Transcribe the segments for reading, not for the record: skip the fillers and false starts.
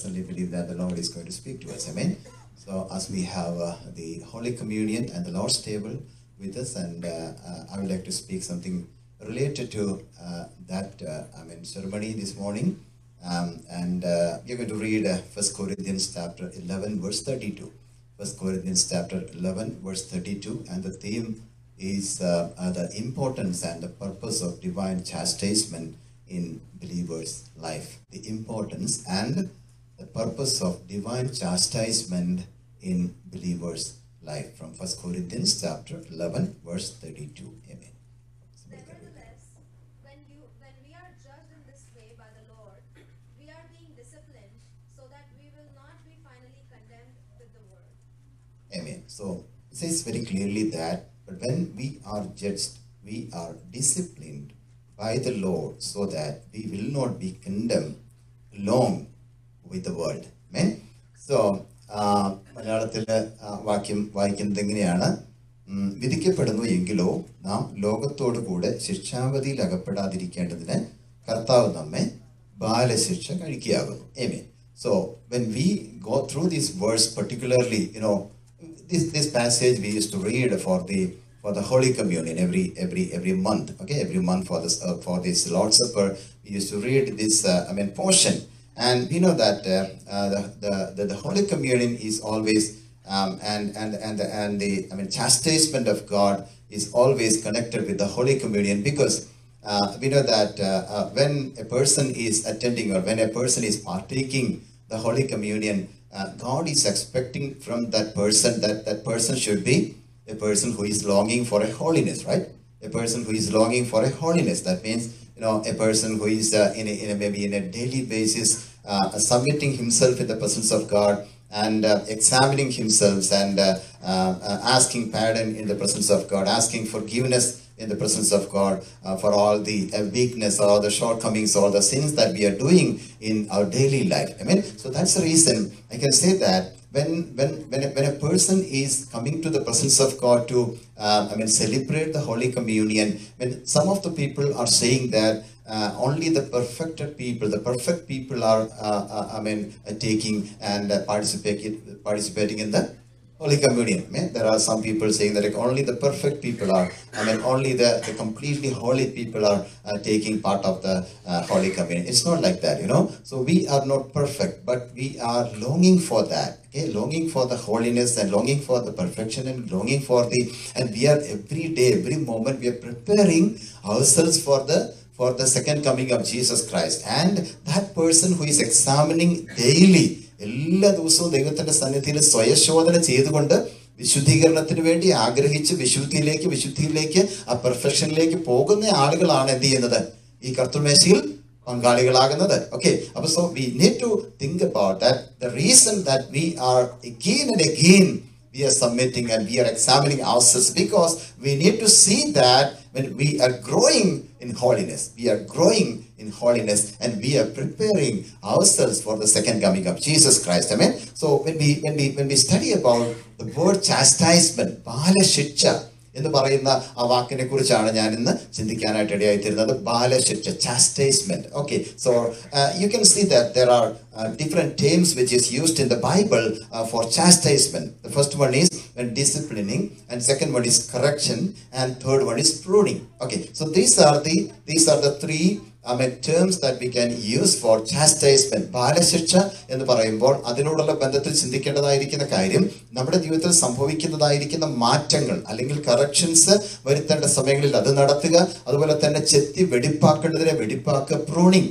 certainly believe that the Lord is going to speak to us. Amen. So as we have the Holy Communion and the Lord's table with us, and I would like to speak something related to that ceremony this morning. We're going to read 1 Corinthians chapter 11 verse 32. 1 Corinthians chapter 11 verse 32, and the theme is the importance and the purpose of divine chastisement in believers' life. The importance and the purpose of divine chastisement in believers' life, from 1 Corinthians chapter 11 verse 32. Amen. Amen. So it says very clearly that, but when we are judged, we are disciplined by the Lord so that we will not be condemned along with the world. Amen. So, Vakim Vaikindangana, Vidike Padano Yengilo, now Logatoda Buddha, Shichavadi Lagapadadi Candidate, Kartavame, Bala Shicha Karikiago. Amen. So, when we go through this verse, particularly, you know, this passage we used to read for the Holy Communion every month. Okay, every month for this Lord's Supper we used to read this portion, and we know that the Holy Communion is always and the chastisement of God is always connected with the Holy Communion, because we know that when a person is attending or when a person is partaking the Holy Communion, God is expecting from that person that person should be a person who is longing for a holiness, right? A person who is longing for a holiness. That means, you know, a person who is maybe in a daily basis submitting himself in the presence of God and examining himself and asking pardon in the presence of God, asking forgiveness in the presence of God for all the weakness or the shortcomings or the sins that we are doing in our daily life. Amen. So that's the reason I can say that when a person is coming to the presence of God to celebrate the Holy Communion, when some of the people are saying that only the perfect people are taking and participating in the Holy Communion. Amen. There are some people saying that only the perfect people are, only the completely holy people are taking part of the Holy Communion. It's not like that, you know. So we are not perfect, but we are longing for that. Okay, longing for the holiness and longing for the perfection and longing for the, and we are every day, every moment, we are preparing ourselves for the second coming of Jesus Christ. And that person who is examining daily, എല്ലാ ദിവസവും ദൈവത്തിന്റെ സന്നിധിയിൽ സ്വയശോധന ചെയ്തുകൊണ്ട് വിശുദ്ധീകരണത്തിന് വേണ്ടി ആഗ്രഹിച്ച് വിശുദ്ധിയിലേക്ക് ആ പെർഫെക്ഷനിലേക്ക് പോകുന്ന ആളുകളാണ് എന്ത് ചെയ്യുന്നത്, ഈ കർത്തൃമേശയിൽ പങ്കാളികളാകുന്നത്. ഓക്കെ, അപ്പൊ so we need to think about that, the reason that we are again and again we are submitting and we are examining ourselves, because we need to see that when we are growing in holiness, and we are preparing ourselves for the second coming of Jesus Christ. Amen. So when we study about the word chastisement, ബാലശിക്ഷ എന്ന് പറയുന്ന ആ വാക്കിനെ കുറിച്ചാണ് ഞാൻ ഇന്ന് ചിന്തിക്കാനായിട്ട് ഇടയായിത്തീരുന്നത്. ബാലശിക്ഷ, chastisement. Okay, so you can see that there are different terms which is used in the Bible for chastisement. The first one is disciplining, and second one is correction, and third one is pruning. Okay, so these are the three terms that we can use for chastisement. ബാലശിക്ഷ എന്ന് പറയുമ്പോൾ അതിനോടുള്ള ബന്ധത്തിൽ ചിന്തിക്കേണ്ടതായിരിക്കുന്ന കാര്യം, നമ്മുടെ ജീവിതത്തിൽ സംഭവിക്കുന്നതായിരിക്കുന്ന മാറ്റങ്ങൾ അല്ലെങ്കിൽ കറക്ഷൻസ് വരുത്തേണ്ട സമയങ്ങളിൽ അത് നടത്തുക. അതുപോലെ തന്നെ ചെത്തി വെടിപ്പാക്കേണ്ടതിനെ വെടിപ്പാക്കുക, പ്രൂണിങ്.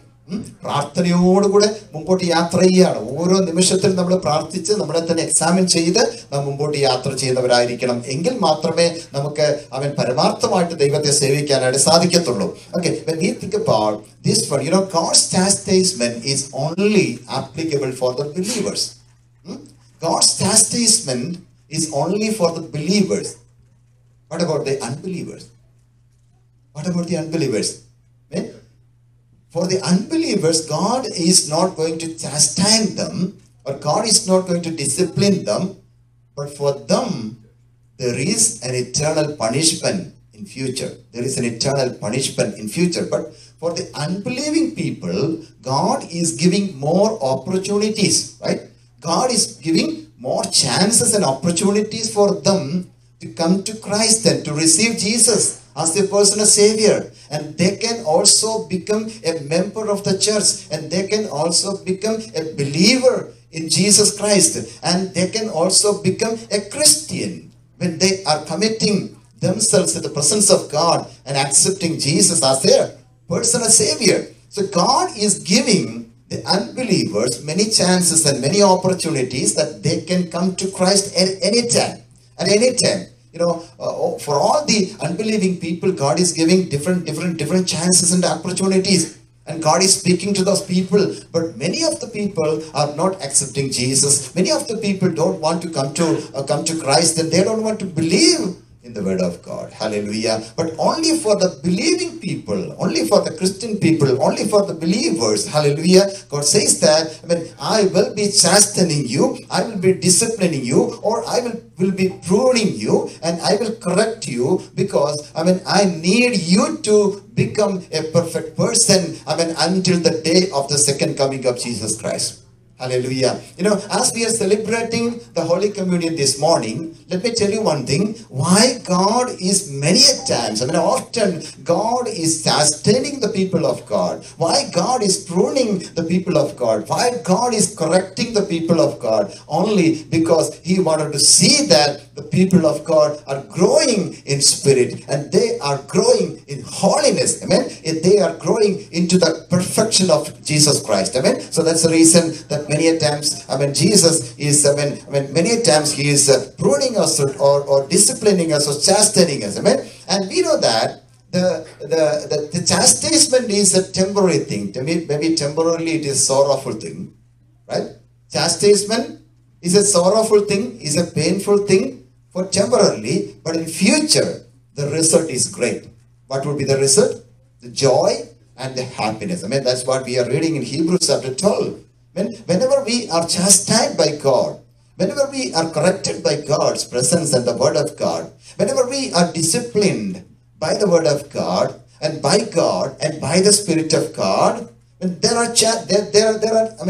പ്രാർത്ഥനയോടുകൂടെ മുമ്പോട്ട് യാത്ര ചെയ്യുകയാണ്. ഓരോ നിമിഷത്തിൽ നമ്മൾ പ്രാർത്ഥിച്ച് നമ്മളെ തന്നെ എക്സാമിൻ ചെയ്ത് നാം മുമ്പോട്ട് യാത്ര ചെയ്യുന്നവരായിരിക്കണം. എങ്കിൽ മാത്രമേ നമുക്ക് പരമാർത്ഥമായിട്ട് ദൈവത്തെ സേവിക്കാനായിട്ട് സാധിക്കത്തുള്ളൂ. Okay, when we think about this one, you know, God's chastisement is only applicable for the believers. God's chastisement is only for the believers. What about the unbelievers? What about the unbelievers? For the unbelievers, God is not going to chastise them, or God is not going to discipline them. But for them, there is an eternal punishment in future. There is an eternal punishment in future. But for the unbelieving people, God is giving more opportunities, right? God is giving more chances and opportunities for them to come to Christ and to receive Jesus as their personal Savior. And they can also become a member of the church, and they can also become a believer in Jesus Christ, and they can also become a Christian when they are committing themselves to the presence of God and accepting Jesus as their personal Savior. So God is giving the unbelievers many chances and many opportunities that they can come to Christ at any time. At any time. You know, for all the unbelieving people, God is giving different chances and opportunities. And God is speaking to those people. But many of the people are not accepting Jesus. Many of the people don't want to come to Christ, and they don't want to believe in the word of God. Hallelujah. But only for the believing people, only for the Christian people, only for the believers. Hallelujah. God says that, I will be chastening you, I will be disciplining you, or I will be pruning you, and I will correct you, because I need you to become a perfect person until the day of the second coming of Jesus Christ. Hallelujah. You know, as we are celebrating the Holy Communion this morning, let me tell you one thing. Why God is many a times, often God is chastening the people of God. Why God is pruning the people of God. Why God is correcting the people of God. Only because He wanted to see that the people of God are growing in spirit, and they are growing in holiness. Amen. And they are growing into the perfection of Jesus Christ. Amen. So that's the reason that many a times, Jesus is, many a times He is pruning us or disciplining us or chastening us. Amen. And we know that the chastisement is a temporary thing. Maybe temporarily it is a sorrowful thing, right? Chastisement is a sorrowful thing, is a painful thing for temporarily, but in future the result is great. What would be the result? The joy and the happiness. That's what we are reading in Hebrews chapter 12. Whenever we are chastised by God, whenever we are corrected by God's presence and the word of God, whenever we are disciplined by the word of God and by the Spirit of God, there are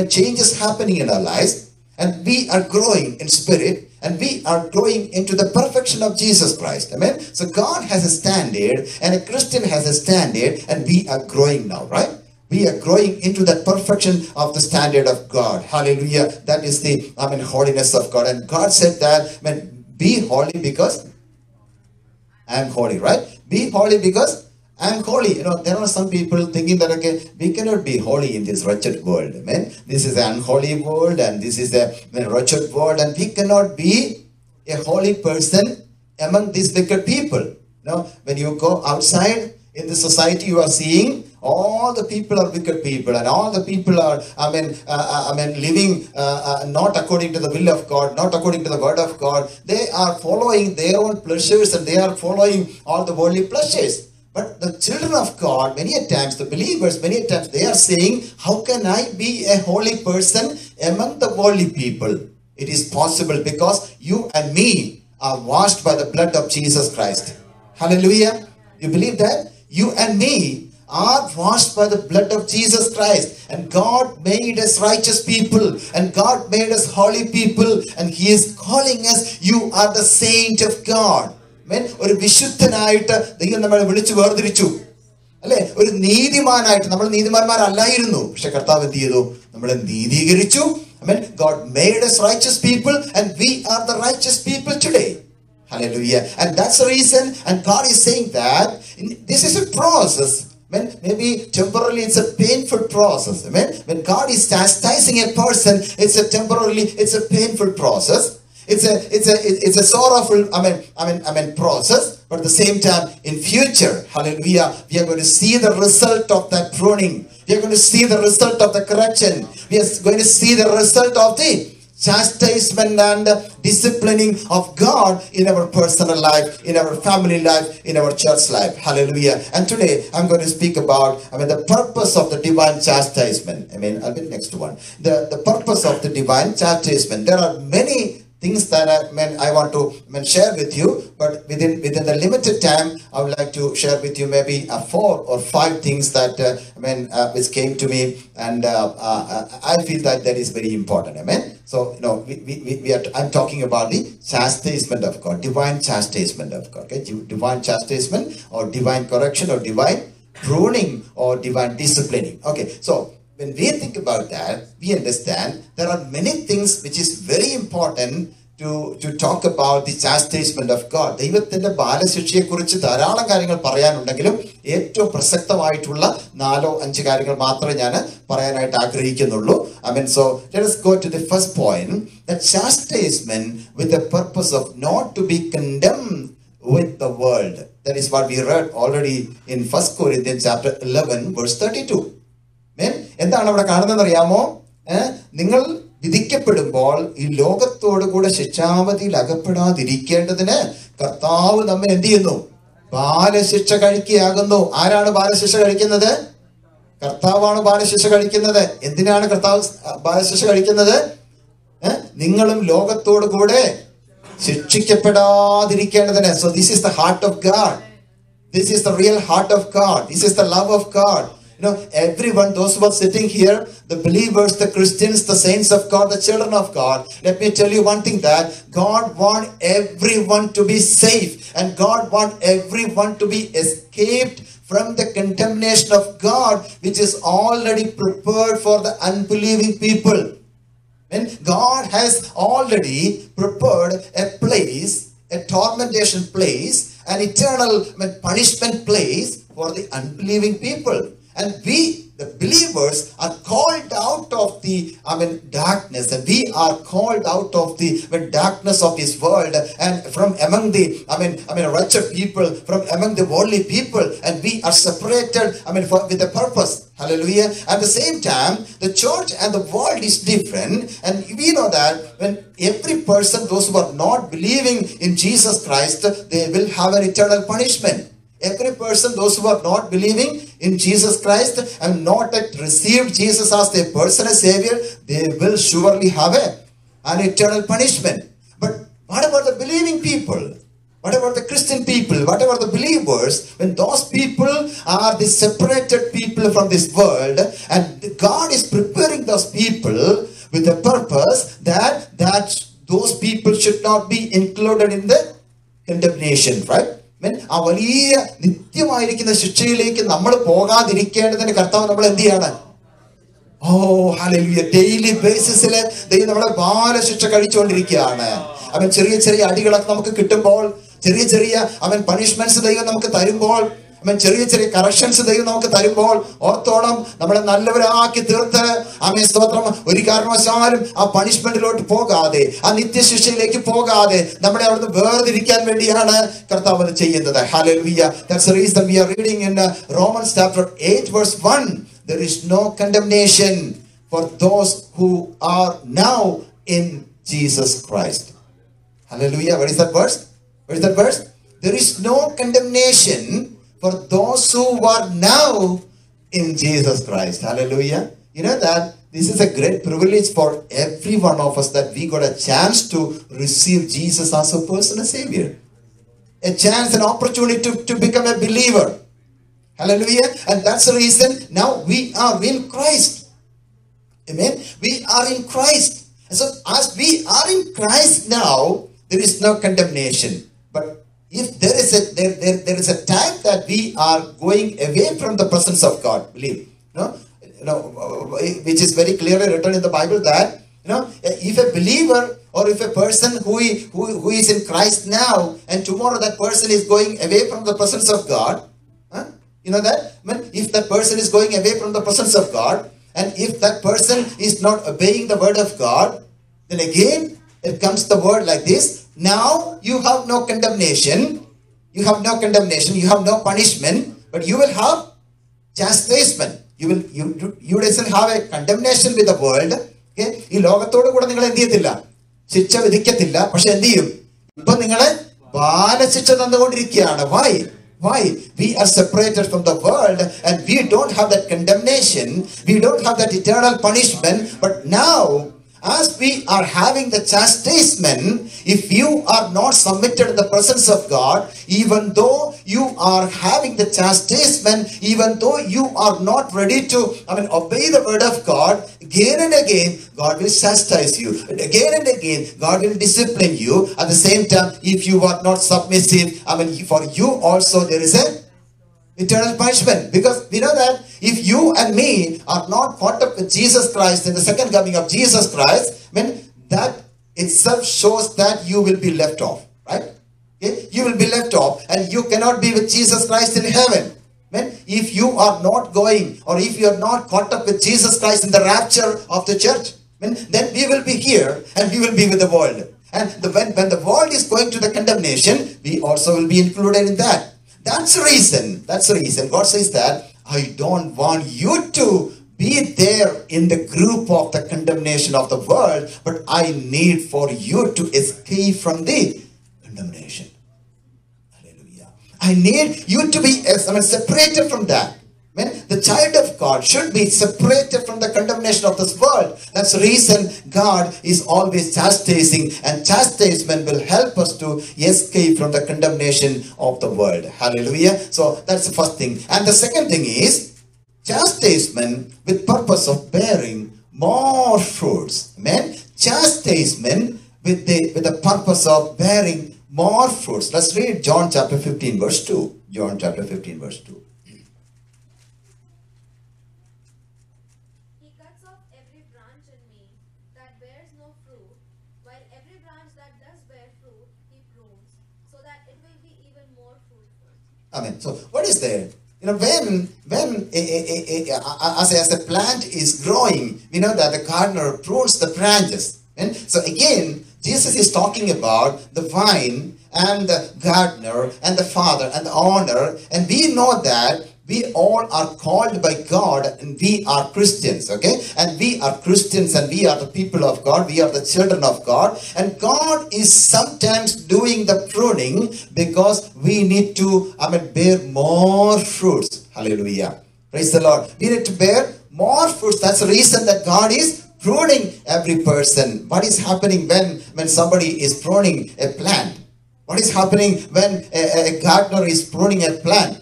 changes happening in our lives, and we are growing in spirit, and we are growing into the perfection of Jesus Christ. Amen. So God has a standard, and a Christian has a standard, and we are growing now, right? We are growing into that perfection of the standard of God. Hallelujah. That is the holiness of God. And God said that, be holy because I am holy, right? Be holy because I am holy. You know, there are some people thinking that, okay, we cannot be holy in this wretched world. Amen. This is an unholy world, and this is a wretched world, and we cannot be a holy person among these wicked people. You know, when you go outside in the society, you are seeing all the people are wicked people, and all the people are, living not according to the will of God, not according to the word of God. They are following their own pleasures, and they are following all the worldly pleasures. But the children of God, many a times, the believers, many a times, they are saying, how can I be a holy person among the worldly people? It is possible because you and me are washed by the blood of Jesus Christ. Hallelujah. You believe that? You and me are washed by the blood of Jesus Christ, and God made us righteous people, and God made us holy people, and He is calling us, you are the saint of God. Amen. ഒരു വിശുദ്ധനായിട്ട് ദൈവം നമ്മളെ വിളിച്ചു വേർതിരിച്ചു, അല്ലേ? ഒരു നീതിമാനായിട്ട്, നമ്മൾ നീതിമാന്മാരല്ലായിരുന്നു, പക്ഷെ കർത്താവ് എന്ത് ചെയ്തു? നമ്മളെ നീതീകരിച്ചു. Amen. God made us righteous people, and we are the righteous people today. Hallelujah. And that's the reason, and God is saying that this is a process. Maybe temporarily it's a painful process. Amen. When God is chastising a person, it's a painful process. It's a sorrowful process. But at the same time, in future, hallelujah, we are going to see the result of that pruning. We are going to see the result of the correction. We are going to see the result of the chastisement and disciplining of God in our personal life, in our family life, in our church life. Hallelujah. And today I'm going to speak about the purpose of the divine chastisement. I'll be next one. The purpose of the divine chastisement. There are many things that I want to share with you, but within the limited time, I would like to share with you maybe 4 or 5 things that which came to me, and I feel that that is very important. Amen. So I'm talking about the chastisement of God, divine chastisement of God. Okay, divine chastisement or divine correction or divine pruning or divine disciplining. Okay, so when we think about that, we understand there are many things which is very important to talk about the chastisement of God. ദൈവത്തിന്റെ ബാലശിക്ഷയെക്കുറിച്ച് ധാരാളം കാര്യങ്ങൾ പറയാനുണ്ടെങ്കിലും ഏറ്റവും പ്രസക്തമായിട്ടുള്ള 4-5 കാര്യങ്ങൾ മാത്രമേ ഞാൻ പറയാനായിട്ട് ആഗ്രഹിക്കുന്നുള്ളൂ. So let us go to the first point, the chastisement with the purpose of not to be condemned with the world. That is what we read already in 1 Corinthians chapter 11 verse 32. എന്താണ് അവിടെ കാണുന്നത് അറിയാമോ? നിങ്ങൾ വിധിക്കപ്പെടുമ്പോൾ ഈ ലോകത്തോടു കൂടെ ശിക്ഷാവധിയിൽ അകപ്പെടാതിരിക്കേണ്ടതിന് കർത്താവ് നമ്മെ എന്ത് ചെയ്യുന്നു? ബാലശിക്ഷ കഴിക്കുകയാകുന്നു. ആരാണ് ബാലശിക്ഷ കഴിക്കുന്നത്? കർത്താവാണ് ബാലശിക്ഷ കഴിക്കുന്നത്. എന്തിനാണ് കർത്താവ് ബാലശിക്ഷ കഴിക്കുന്നത്? നിങ്ങളും ലോകത്തോടു കൂടെ ശിക്ഷിക്കപ്പെടാതിരിക്കേണ്ടതിന്. So this is the heart of God. This is the real heart of God. This is the love of God. Everyone, those who are sitting here, the believers, the Christians, the saints of God, the children of God, let me tell you one thing, that God wants everyone to be safe, and God wants everyone to be escaped from the contamination of God, which is already prepared for the unbelieving people. And God has already prepared a place, a tormentation place, an eternal punishment place for the unbelieving people. And we, the believers, are called out of the darkness, and we are called out of the darkness of this world, and from among the wretched people, from among the worldly people, and we are separated with a purpose. Hallelujah. At the same time, the church and the world is different, and we know that when every person, those who are not believing in Jesus Christ, they will have an eternal punishment. Every person, those who are not believing in Jesus Christ and not yet received Jesus as their personal Savior, they will surely have an eternal punishment. But what about the believing people? What about the Christian people? What about the believers? When those people are the separated people from this world, and God is preparing those people with a purpose that those people should not be included in the condemnation, right? ആ വലിയ നിത്യമായിരിക്കുന്ന ശിക്ഷയിലേക്ക് നമ്മൾ പോകാതിരിക്കേണ്ടതിന് കർത്താവ് നമ്മൾ എന്ത് ചെയ്യണം? ഓ hallelujah. Daily ബേസിസിൽ ദൈവം നമ്മളെ ബാലശിക്ഷ കഴിച്ചുകൊണ്ടിരിക്കുകയാണ്. ചെറിയ ചെറിയ അടികളൊക്കെ നമുക്ക് കിട്ടുമ്പോൾ, ചെറിയ ചെറിയ പണിഷ്മെന്റ്സ് ദൈവം നമുക്ക് തരുമ്പോൾ, ചെറിയ ചെറിയ കറക്ഷൻസ് ദൈവം നമുക്ക് തരുമ്പോൾ, ഓർത്തോളം നമ്മളെ നല്ലവരാക്കി തീർത്ത് സ്തോത്രം, ഒരു കാരണവശാലും ആ പണിഷ്മെന്റിലോട്ട് പോകാതെ, ആ നിത്യശിക്ഷയിലേക്ക് പോകാതെ, നമ്മളെ അവിടുന്ന് വേർതിരിക്കാൻ വേണ്ടിയാണ് കർത്താവ് അത് ചെയ്യുന്നത്. Hallelujah. That's the reason we are reading in Romans chapter 8 verse 1. There is no condemnation for those who are now in Jesus Christ. Hallelujah. What is that verse? What is that verse? There is no condemnation for those who are now in Jesus Christ. Hallelujah. You know that this is a great privilege for every one of us, that we got a chance to receive Jesus as a personal Savior. A chance, an opportunity to become a believer. Hallelujah. And that's the reason now we are in Christ. Amen. We are in Christ. And so as we are in Christ now, there is no condemnation. But if there is a time that we are going away from the presence of God, believe, which is very clearly written in the Bible, that if a believer or if a person who is in Christ now, and tomorrow that person is going away from the presence of God, if that person is going away from the presence of God, and if that person is not obeying the word of God, then again it comes the word like this. Now you have no condemnation, you have no condemnation, you have no punishment, but you will have chastisement. You will still have a condemnation with the world, ഈ ലോകത്തോട് കൂടെ നിങ്ങൾ എന്ത് ചെയ്യത്തില്ല, ശിക്ഷ വിധിക്കത്തില്ല. പക്ഷെ എന്ത് ചെയ്യും? ഇപ്പൊ നിങ്ങളെ ബാലശിക്ഷ തന്നുകൊണ്ടിരിക്കുകയാണ്. Why? We are separated from the world and we don't have that condemnation, we don't have that eternal punishment. But now, as we are having the chastisement, if you are not submitted to the presence of God, even though you are having the chastisement, even though you are not ready to obey the word of God, again and again God will chastise you, again and again God will discipline you. At the same time, if you are not submissive, for you also there is an eternal punishment, because we know that if you and me are not caught up with Jesus Christ in the second coming of Jesus Christ, that itself shows that you will be left off, right? Okay? You will be left off and you cannot be with Jesus Christ in heaven. If you are not going, or if you are not caught up with Jesus Christ in the rapture of the church, then we will be here and we will be with the world. And when the world is going to the condemnation, we also will be included in that. That's the reason God says that I don't want you to be there in the group of the condemnation of the world, but I need for you to escape from the condemnation. I need you to be separated from that. The child of God should be separated from the condemnation of this world. That's the reason God is always chastising, and chastisement will help us to escape from the condemnation of the world. Hallelujah. So that's the first thing. And the second thing is chastisement with purpose of bearing more fruits. Amen. Chastisement with the purpose of bearing more fruits. Let's read John chapter 15 verse 2. John chapter 15 verse 2. He cuts off every branch in me that bears no fruit, while every branch that does bear fruit, he prunes, so that it will be even more fruitful. Amen. So what is there? As a plant is growing, we know that the gardener prunes the branches. And so again, Jesus is talking about the vine and the gardener and the father and the owner, and we know that we all are called by God and we are Christians, okay? And we are Christians and we are the people of God, we are the children of God, and God is sometimes doing the pruning because we need to bear more fruits. Hallelujah. Praise the Lord. We need to bear more fruits. That's the reason that God is pruning every person. What is happening when somebody is pruning a plant? What is happening when a gardener is pruning a plant?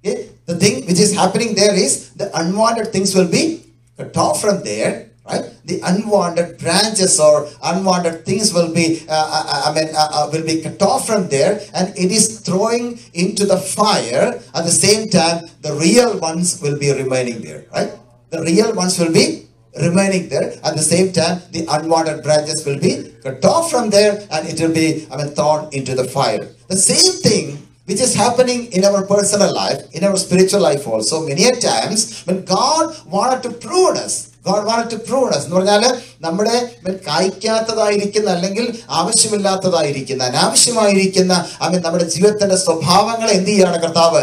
Okay? The thing which is happening there is the unwanted things will be cut off from there, right? The unwanted branches or unwanted things will be cut off from there, and it is throwing into the fire. At the same time, the real ones will be remaining there, right? The real ones will be remaining there. At the same time, the unwanted branches will be cut off from there, and it will be thrown into the fire. The same thing which is happening in our personal life, in our spiritual life also. Many a times when God wanted to prune us, എന്ന് പറഞ്ഞാല് നമ്മുടെ കായ്ക്കാത്തതായിരിക്കുന്ന, അല്ലെങ്കിൽ ആവശ്യമില്ലാത്തതായിരിക്കുന്ന, അനാവശ്യമായിരിക്കുന്ന നമ്മുടെ ജീവിതത്തിന്റെ സ്വഭാവങ്ങളെ എന്ത് ചെയ്യാണ് കർത്താവ്?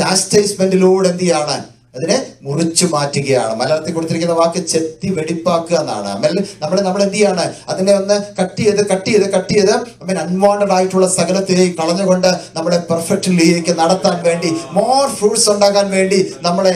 ചാസ്റ്റൈസ്മെന്റിലൂടെ എന്ത് ചെയ്യാണ്? അതിനെ മുറിച്ചു മാറ്റുകയാണ്. മലയാളത്തിൽ കൊടുത്തിരിക്കുന്ന വാക്ക് ചെത്തി വെടിപ്പാക്കുക എന്നാണ്. നമ്മൾ എന്ത് ചെയ്യാണ്? അതിനെ ഒന്ന് കട്ട് ചെയ്ത് അൺവാണ്ടഡ് ആയിട്ടുള്ള സകലത്തിലേക്ക് കളഞ്ഞുകൊണ്ട് നമ്മുടെ പെർഫെക്ഷനിലേക്ക് നടത്താൻ വേണ്ടി, മോർ ഫ്രൂട്ട്സ് ഉണ്ടാകാൻ വേണ്ടി നമ്മളെ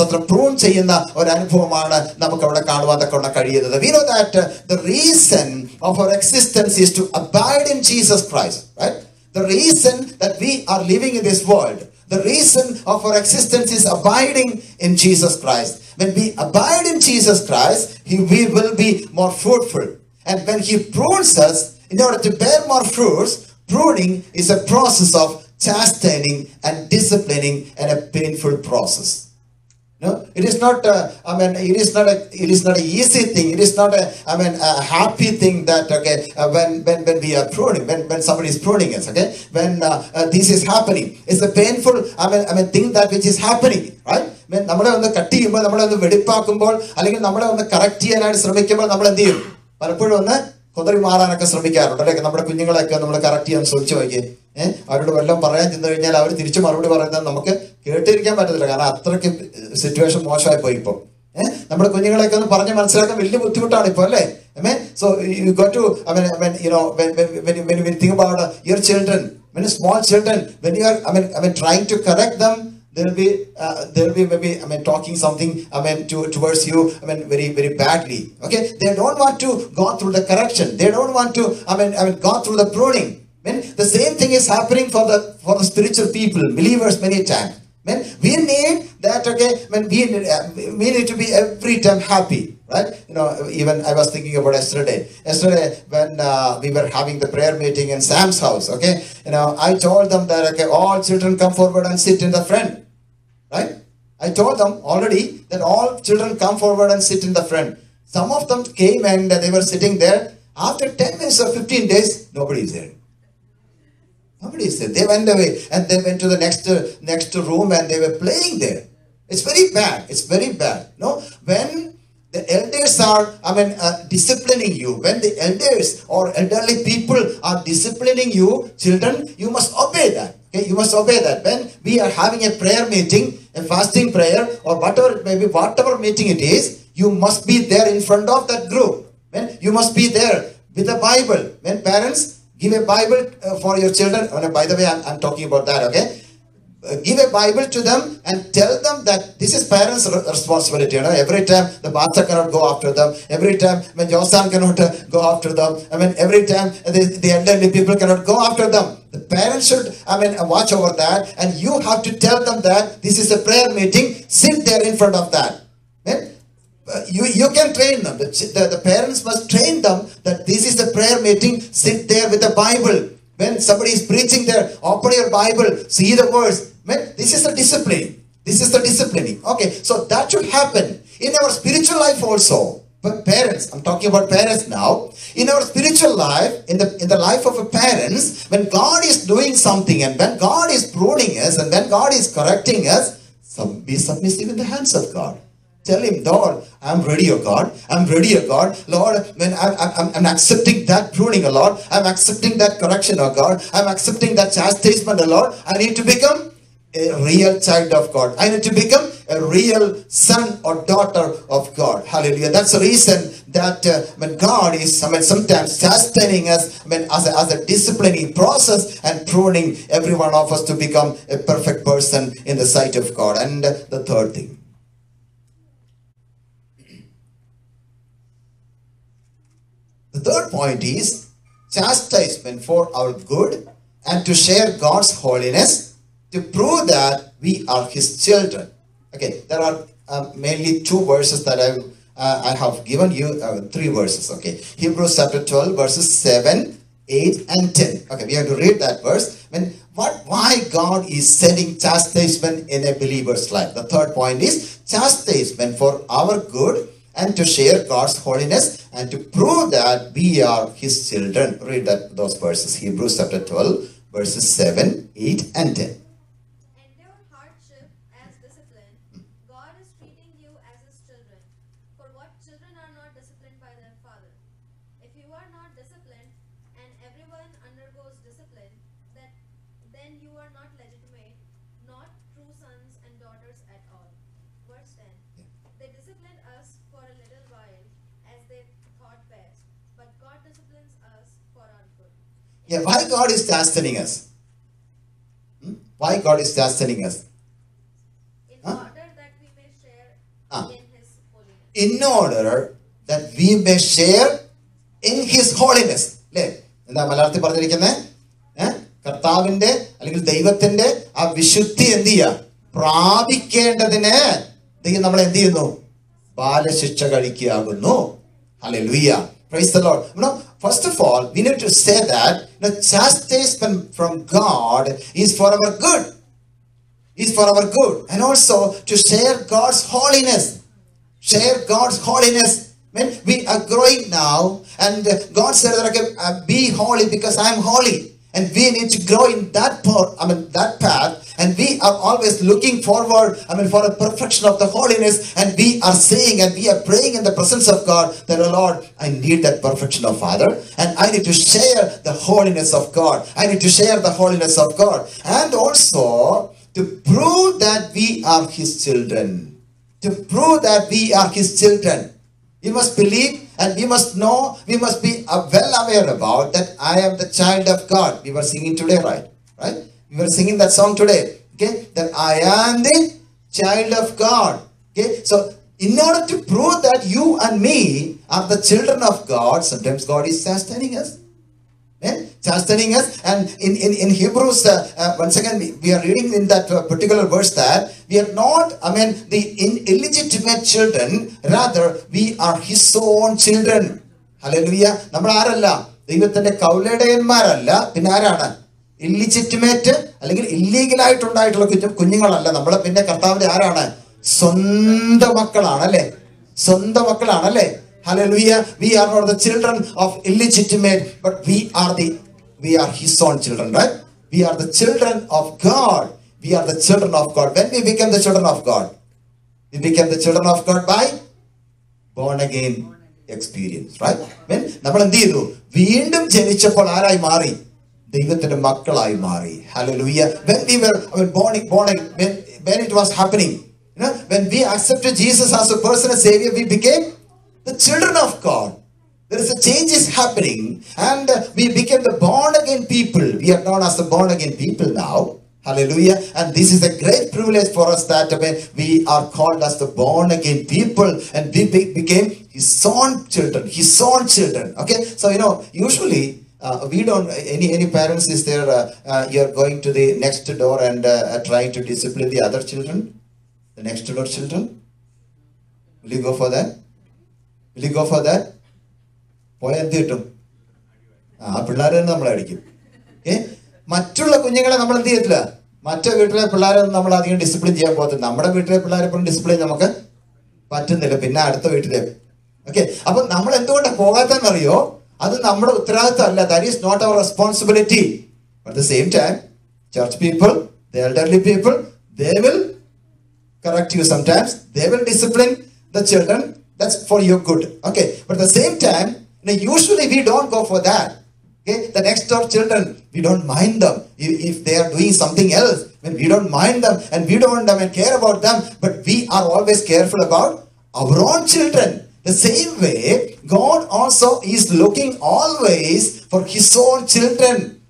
സത്ര പ്രൂൺ ചെയ്യുന്ന ഒരനുഭവമാണ് നമുക്ക് അവിടെ കാണുവാൻ തക്കവണ്ണം കഴിയുന്നത്. We know that the reason of our existence is to abide in Jesus Christ, right? The reason that we are living in this world, the reason of our existence is abiding in Jesus Christ. When we abide in Jesus Christ, we will be more fruitful. And when he prunes us, in order to bear more fruits, pruning is a process of chastening and disciplining, and a painful process. No, it is not it is not an easy thing. It is not a happy thing that, okay, when we are pruning, when somebody is pruning us, okay, when this is happening, it's a painful thing that which is happening, right? When നമ്മളെ ഒന്ന് cut ചെയ്യുമ്പോൾ, നമ്മളെ ഒന്ന് വെടിപ്പാക്കുമ്പോൾ, അല്ലെങ്കിൽ നമ്മളെ ഒന്ന് correct ചെയ്യാനായിട്ട് ശ്രമിക്കുമ്പോൾ നമ്മൾ എന്ത് ചെയ്യും? പലപ്പോഴും ഒന്ന് കൊതറി മാറാനൊക്കെ ശ്രമിക്കാറുണ്ട് അല്ലേ? നമ്മുടെ കുഞ്ഞുങ്ങളെയൊക്കെ നമ്മൾ കറക്റ്റ് ചെയ്യാൻ ശ്രമിച്ചു നോക്കി, അവരോട് വല്ലതും പറയാൻ ചെന്ന് കഴിഞ്ഞാൽ അവർ തിരിച്ചു മറുപടി പറയുന്നത് നമുക്ക് കേട്ടിരിക്കാൻ പറ്റത്തില്ല. കാരണം അത്രയ്ക്ക് സിറ്റുവേഷൻ മോശമായി പോയി. ഇപ്പോൾ നമ്മുടെ കുഞ്ഞുങ്ങളെയൊക്കെ ഒന്ന് പറഞ്ഞ് മനസ്സിലാക്കാൻ വലിയ ബുദ്ധിമുട്ടാണ് ഇപ്പോൾ അല്ലേ. So you got to, when you think about your children, when small children, when you are trying to correct them, they'll be maybe talking something towards you very badly. Okay, they don't want to go through the correction, they don't want to go through the pruning. The same thing is happening for the spiritual people, believers many times. We need that, okay, we need to be every time happy, right? You know, even I was thinking about yesterday when we were having the prayer meeting in Sam's house, okay? You know, I told them that, okay, all children come forward and sit in the front, right? I told them already that all children come forward and sit in the front. Some of them came and they were sitting there. After 10 minutes or 15 days, nobody is there. Nobody said. They went away and they went to the next room and they were playing there. It's very bad. It's very bad. No, when the elders are, disciplining you, when the elders or elderly people are disciplining you, children, you must obey that. Okay, you must obey that. When we are having a prayer meeting, a fasting prayer or whatever, maybe whatever meeting it is, you must be there in front of that group. When you must be there with the Bible. When parents, give a Bible for your children. Oh, no, by the way, I'm talking about that, okay? Give a Bible to them and tell them that this is parents' responsibility. You know, every time the pastor cannot go after them. Every time when Josan cannot go after them. Every time the elderly people cannot go after them. The parents should, watch over that. And you have to tell them that this is a prayer meeting. Sit there in front of that. Right? You can train them. The parents must train them that this is the prayer meeting. Sit there with the Bible. When somebody is preaching there, open your Bible, see the verse. This is the discipline. This is the disciplining. Okay, so that should happen in our spiritual life also. But parents, I'm talking about parents now. In our spiritual life, in the life of a parents, when God is doing something and when God is pruning us and when God is correcting us, be submissive in the hands of God. Tell him, Lord, I'm ready, O God. I'm ready, O God. Lord, when I'm accepting that pruning, O Lord. I'm accepting that correction, O God. I'm accepting that chastisement, O Lord. I need to become a real child of God. I need to become a real son or daughter of God. Hallelujah. That's the reason that when God is sometimes chastening us as a disciplining process and pruning every one of us to become a perfect person in the sight of God. And the third thing. The third point is chastisement for our good and to share God's holiness to prove that we are His children. Okay, there are mainly two verses that I have given you, three verses. Okay, Hebrews chapter 12 verses 7, 8 and 10. Okay, we have to read that verse. Why God is sending chastisement in a believer's life. The third point is chastisement for our good and to share God's holiness and to prove that we are His children. Read those verses. Hebrews chapter 12, verses 7, 8 and 10. Endure hardship as discipline. God is treating you as His children. For what children are not disciplined by their father? If you are not disciplined and everyone undergoes discipline, then you are not legitimate, not true sons and daughters at all. Verse 10. They disciplined us for a little while as they thought best, but God disciplines us for our good. Yeah, why God is chastening us? Why God is chastening us? In order that we may share in His holiness. In order that we may share in His holiness. കർത്താവിന്റെ അല്ലെങ്കിൽ ദൈവത്തിന്റെ ആ വിശുദ്ധി എന്ത് ചെയ്യുക പ്രാപിക്കേണ്ടതിന് നമ്മൾ എന്ത് ചെയ്യുന്നു ബാലശിക്ഷ കഴിക്കുകയാകുന്നു. Hallelujah. Praise the Lord. You know, first of all, we need to say that the chastisement from God is for our good. Is for our good. And also to share God's holiness. Share God's holiness. When we are growing now and God said that, okay, be holy because I am holy. And we need to grow in that path. And we are always looking forward, for a perfection of the holiness. And we are saying and we are praying in the presence of God that, oh Lord, I need that perfection of Father. And I need to share the holiness of God. I need to share the holiness of God. And also to prove that we are His children. to prove that we are his children. We must believe and we must know, we must be well aware about that I am the child of God. We were singing today, right? Right? We were singing that song today. Okay? That I am the child of God. Okay? So, in order to prove that you and me are the children of God, sometimes God is chastening us. Eh? Chastening us, and in Hebrews, once again, we are reading in that particular verse that we are not, I mean, the illegitimate children, rather, we are his own children. Hallelujah. Illegitimate, illegal items. Hallelujah. We are not the children of illegitimate, but we are his own children, right? We are the children of God. We are the children of God. When we became the children of God? We became the children of God by born again experience, right? When hallelujah. When we were when it was happening, you know, when we accepted Jesus as a personal savior, we became the children of God. There is a change is happening, and we became the born again people. We are known as the born again people now. Hallelujah. And this is a great privilege for us that we are called as the born again people, and we became his own children. His own children. Okay. So, you know, usually we don't, any parents is there, you're going to the next door and trying to discipline the other children, the next door children. Will you go for that? Will you go for that? That is not our responsibility. But at the same time, church people, the elderly people, they will correct you sometimes. They will discipline the children. That's for your good. Okay. But at the same time, usually we don't go for that. Okay. The next door children, we don't mind them. If they are doing something else, we don't mind them and we don't care about them. But we are always careful about our own children. The same way, God also is looking always for his own children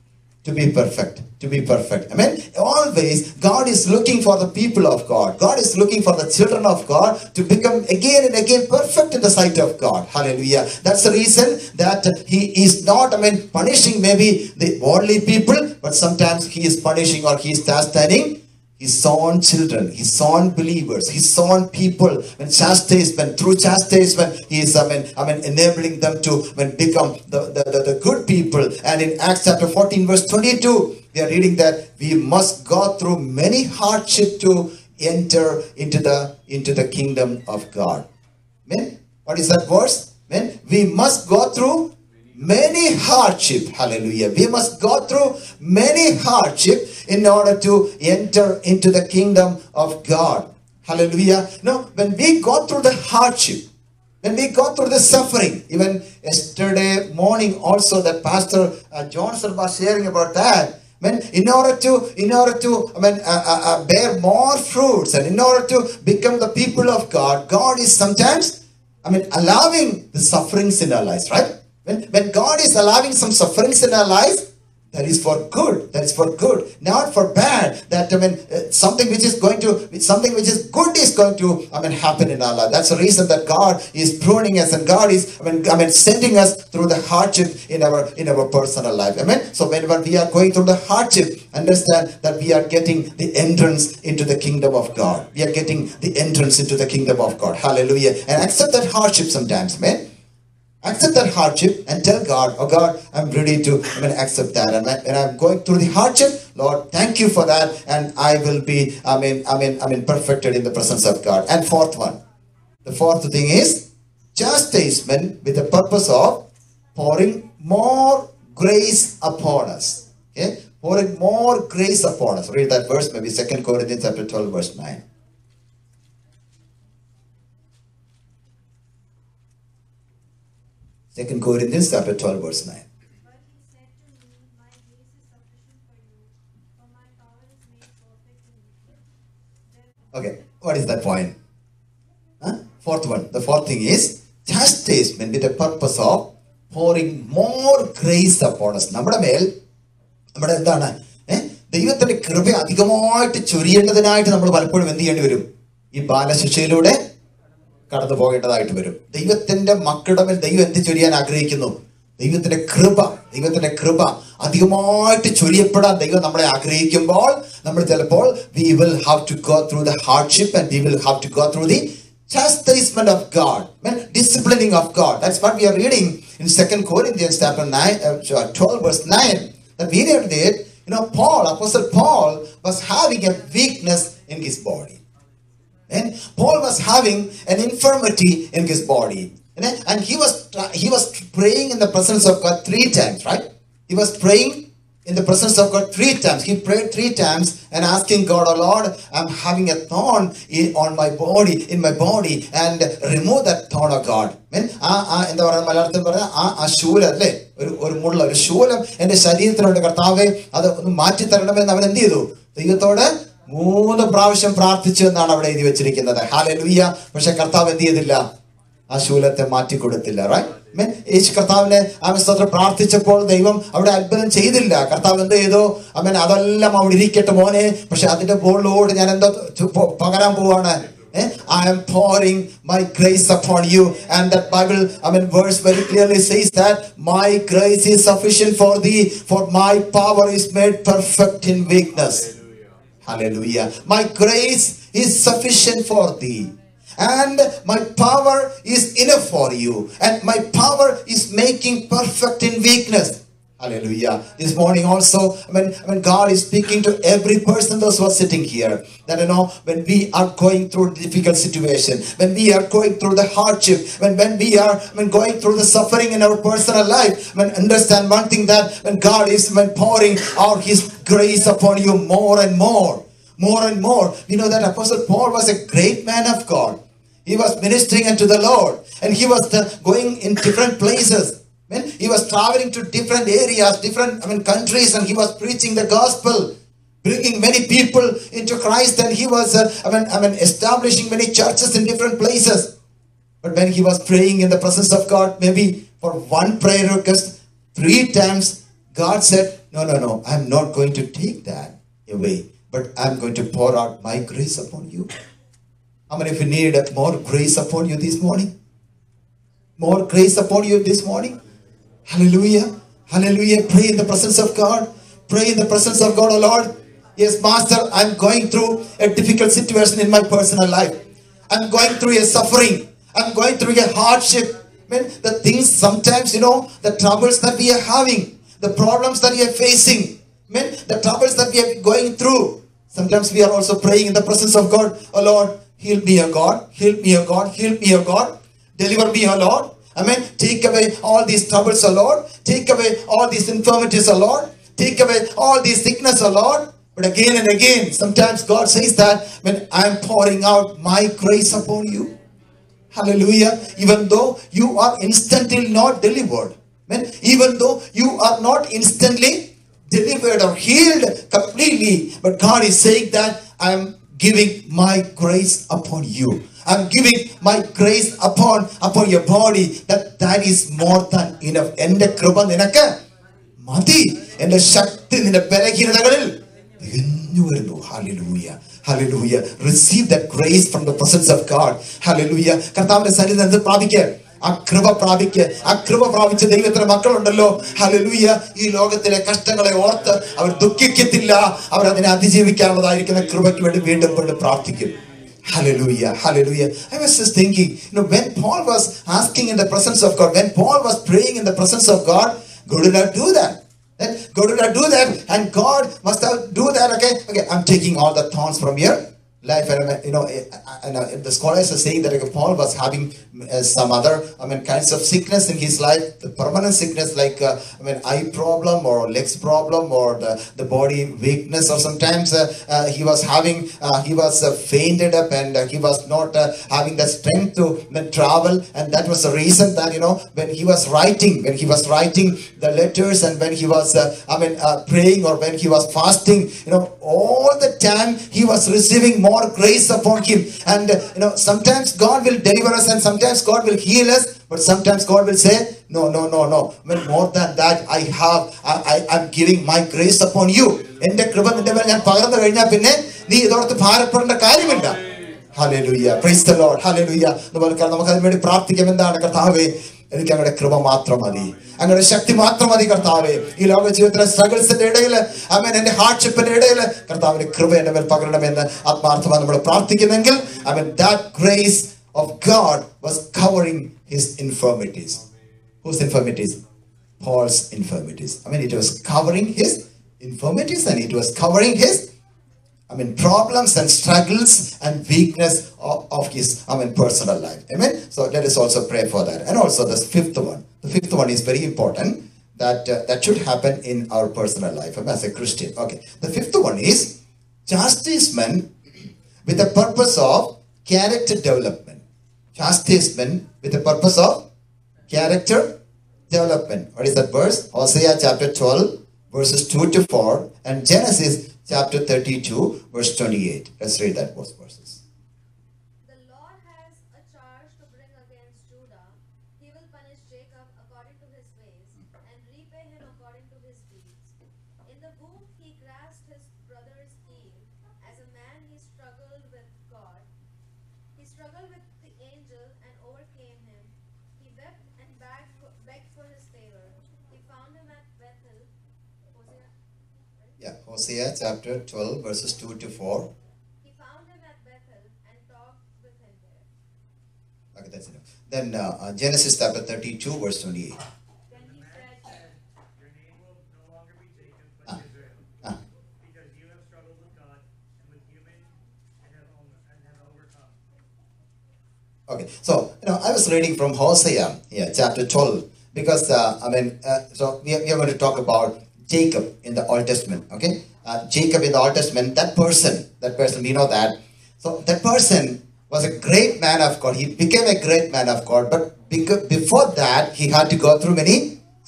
to be perfect. To be perfect. Amen. Always God is looking for the people of God. God is looking for the children of God to become again and again perfect in the sight of God. Hallelujah. That's the reason that he is not, punishing maybe the worldly people, but sometimes he is punishing or he is chastening his own children, his own believers, his own people. When chastisement, through chastisement, he is enabling them to become the good people. And in Acts chapter 14 verse 22, we are reading that we must go through many hardships to enter into the kingdom of God. Amen. What is that verse? Amen. We must go through many hardship. Hallelujah. We must go through many hardship in order to enter into the kingdom of God. Hallelujah. Now, when we go through the hardship, when we go through the suffering, even yesterday morning also that Pastor Johnson was sharing about that. In order to bear more fruits and in order to become the people of God, God is sometimes, allowing the sufferings in our lives, right? When God is allowing some sufferings in our lives, that is for good. That is for good, not for bad. That something which is good is going to happen in our life. That's the reason that God is pruning us and God is sending us through the hardship in our personal life. Amen. So whenever we are going through the hardship, understand that we are getting the entrance into the kingdom of God. We are getting the entrance into the kingdom of God. Hallelujah. And accept that hardship sometimes, man. Accept that hardship and tell God, oh God, I'm ready to accept that. And when I'm going through the hardship, Lord, thank you for that. And I will be, perfected in the presence of God. And fourth one. The fourth thing is chastisement with the purpose of pouring more grace upon us. Okay? Pouring more grace upon us. Read that verse, maybe 2 Corinthians chapter 12, verse 9. 2 Corinthians chapter 12 verse 9. But he said to me, my grace is sufficient for you, for my power is made perfect in you. Okay, what is that point? Fourth one, the fourth thing is chastisement with the purpose of pouring more grace upon us. Namada mel, namada endana, ദൈവത്തിന്റെ കൃപ അധികമായിട്ട് ചൊരിയേണ്ടതിനായിട്ട് നമ്മൾ പലപ്പോഴും എന്ത് ചെയ്യേണ്ടി വരും? ഈ ബാലശിക്ഷയിലൂടെ കടന്നു പോകേണ്ടതായിട്ട് വരും. ദൈവത്തിന്റെ മക്കളുടെ മേൽ ദൈവം എന്ത് ചൊരിയാൻ ആഗ്രഹിക്കുന്നു? ദൈവത്തിന്റെ കൃപ അധികമായിട്ട് ചൊരിയപ്പെടാൻ ദൈവം നമ്മളെ ആഗ്രഹിക്കുമ്പോൾ നമ്മൾ ചിലപ്പോൾ we will have to go through the hardship and we will have to go through the chastisement of God, disciplining of God. That's what we are reading in 2 Corinthians chapter 12 verse 9. That we read it. You know, Apostle Paul was having a weakness in his body. And Paul was having an infirmity in his body. And he was praying in the presence of God three times, right? He was praying in the presence of God three times. He prayed three times and asking God, "Oh Lord, I'm having a thorn in my body, and remove that thorn, O God." ശൂലം എന്റെ ശരീരത്തിലുണ്ട് കർത്താവെ, അത് ഒന്ന് മാറ്റിത്തരണമെന്ന് അവൻ എന്ത് ചെയ്തു? ദൈവത്തോട് 3 പ്രാവശ്യം പ്രാർത്ഥിച്ചു എന്നാണ് അവിടെ എഴുതി വെച്ചിരിക്കുന്നത്. ഹല്ലേലൂയ. പക്ഷെ കർത്താവ് എന്ത് ചെയ്തില്ല? ആ ശൂലത്തെ മാറ്റിക്കൊടുത്തില്ല. യേശു കർത്താവിനെ അവൻ സ്തോത്രം പ്രാർത്ഥിച്ചപ്പോൾ ദൈവം അവിടെ അത്ഭുതം ചെയ്തില്ല. കർത്താവ് എന്ത് ചെയ്തു? അവൻ അതെല്ലാം അവിടെ ഇരിക്കട്ടെ മോനെ, പക്ഷെ അതിന്റെ ബോളിലോട് ഞാൻ എന്തോ പകരാൻ പോവാണ്. I am pouring my grace upon you, and that Bible, verse very clearly says that my grace is sufficient for thee, for my power is made perfect in weakness. Hallelujah. My grace is sufficient for thee, and my power is enough for you, and my power is making perfect in weakness. Hallelujah. This morning also, when God is speaking to every person, those who are sitting here, that when we are going through difficult situation, when we are going through the hardship, when we are going through the suffering in our personal life, understand one thing, that when God is pouring out his grace upon you more and more, we know that Apostle Paul was a great man of God. He was ministering unto the Lord, and he was going in different places. He was traveling to different areas, different countries, and he was preaching the gospel, bringing many people into Christ, and he was establishing many churches in different places. But when he was praying in the presence of God, maybe for one prayer request 3 times, God said, no, I am not going to take that away, but I am going to pour out my grace upon you. How many of you need more grace upon you this morning? More grace upon you this morning. Hallelujah. Hallelujah. Pray in the presence of God. Pray in the presence of God, O Lord. Yes, Master, I'm going through a difficult situation in my personal life. I'm going through a suffering. I'm going through a hardship. The things sometimes, the troubles that we are having, the problems that we are facing, the troubles that we are going through. Sometimes we are also praying in the presence of God. Oh Lord, heal me, O God. Heal me, O God. Heal me, O God. Deliver me, O Lord. Take away all these troubles, O Lord. Take away all these infirmities, O Lord. Take away all these sickness, O Lord. But again and again, sometimes God says that when I am pouring out my grace upon you. Hallelujah. Even though you are instantly not delivered. Even though you are not instantly delivered or healed completely. But God is saying that I am giving my grace upon you. I'm giving my grace upon your body. That is more than enough. എന്റെ കൃപ നിനക്ക് മതി, എന്റെ ശക്തി നിന്റെ ബലഹീനതകളിൽ തികഞ്ഞു വരുന്നു. Hallelujah. Hallelujah. Receive that grace from the presence of God. Hallelujah. കർത്താവിന്റെ സന്നിധിയിൽ പ്രാപിക്കുക, ആ കൃപ പ്രാപിക്കുക. ആ കൃപ പ്രാപിച്ച ദൈവത്തിന്റെ മക്കളുണ്ടല്ലോ. ഹല്ലേലൂയ. ഈ ലോകത്തിലെ കഷ്ടങ്ങളെ ഓർത്ത് അവർ ദുഃഖിക്കത്തില്ല. അവർ അതിനെ അതിജീവിക്കാനുള്ളതായിരിക്കുന്ന കൃപയ്ക്ക് വേണ്ടി വീണ്ടും പ്രാർത്ഥിക്കും. Hallelujah. Hallelujah. I was just thinking, when Paul was asking in the presence of God, when Paul was praying in the presence of God, God did not do that. God did not do that, and God must have do that. Okay, I'm taking all the thorns from your life. And and the scholars are saying that Paul was having some other kinds of sickness in his life, the permanent sickness like eye problem or legs problem or the body weakness, or sometimes he was having fainted up, and he was not having the strength to travel. And that was the reason that when he was writing the letters, and when he was praying, or when he was fasting, all the time he was receiving more more grace upon him. And sometimes God will deliver us, and sometimes God will heal us, but sometimes God will say, no, when more than that I have, I'm giving my grace upon you. Hallelujah. Praise the Lord. Hallelujah. എനിക്ക് അങ്ങയുടെ കൃപ മാത്രം മതി, അങ്ങയുടെ ശക്തി മാത്രം മതി കർത്താവേ. ഈ ലോക ജീവിതത്തിലെ സ്ട്രഗിൾസിന്റെ ഇടയിൽ, അമേൻ, എന്റെ ഹാർഡ്ഷിപ്പിന്റെ ഇടയിൽ കർത്താവിന്റെ കൃപ എന്റെ മേൽ പകരണമെന്ന് ആത്മാർത്ഥമായി നമ്മൾ പ്രാർത്ഥിക്കുന്നെങ്കിൽ, അമേൻ, that grace of God was covering his infirmities. Whose infirmities? Paul's infirmities. I mean, it was covering his infirmities, and it was covering his, I mean, problems and struggles and weakness of his, I mean, personal life. Amen. So let us also pray for that. And also this fifth one. The fifth one is very important, that that should happen in our personal life as a Christian. Okay. The fifth one is chastisement with the purpose of character development. Chastisement with the purpose of character development. What is that verse? Hosea chapter 12, verses 2 to 4, and Genesis chapter 32, verse 28. Let's read that, both verses. The Lord has a charge to bring against Judah. He will punish Jacob according to his ways, and repay him according to his deeds. In the womb he grasped his brother's heel. As a man he struggled with God. He struggled with the angel and overcame him. He wept and begged for his favor. He found him at Bethel. Yeah, Hosea chapter 12, verses 2 to 4. He found him at Bethel and talked with him there. Okay, that's enough. Then Genesis chapter 32, verse 28. Then he said, "Your name will no longer be Jacob, but Israel, because you have struggled with God and with human and have overcome." Okay, so I was reading from Hosea, chapter 12, because so we are going to talk about Jacob in the Old Testament. Okay, Jacob in the Old Testament, that person, we know that. So that person was a great man of God. He became a great man of God, but before that, he had to go through many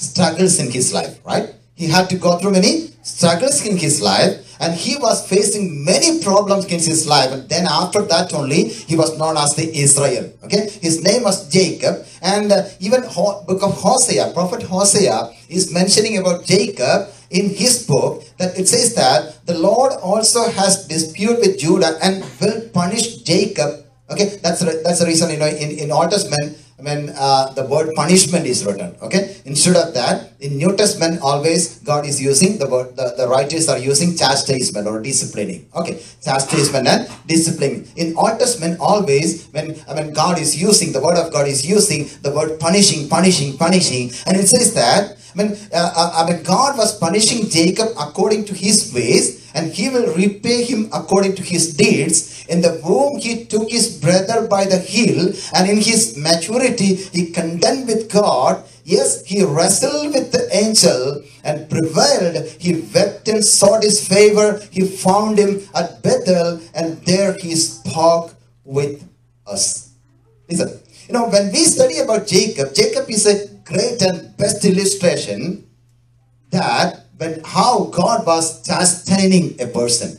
struggles in his life, right? He had to go through many struggles in his life, and he was facing many problems in his life. And then after that only, he was known as the Israel. Okay, his name was Jacob. And even book of Hosea, prophet Hosea is mentioning about Jacob in his book, that it says that the Lord also has dispute with Judah and will punish Jacob. Okay, that's the reason, in Old Testament, when the word punishment is written, okay, instead of that, in New Testament always God is using the word, the writers are using chastisement or disciplining. Okay, chastisement and disciplining. In Old Testament always, when God is using, the word of God is using the word punishing, and it says that when God was punishing Jacob according to his ways, and he will repay him according to his deeds. In the womb he took his brother by the heel, and in his maturity he contended with God. Yes, he wrestled with the angel and prevailed. He wept and sought his favor. He found him at Bethel, and there he spoke with us. Listen, when we study about Jacob, Jacob is a great and best illustration that how God was chastening a person.